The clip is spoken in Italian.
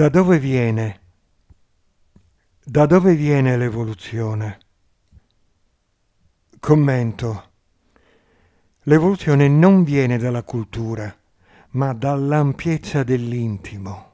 Da dove viene? Da dove viene l'evoluzione? Commento. L'evoluzione non viene dalla cultura, ma dall'ampiezza dell'intimo.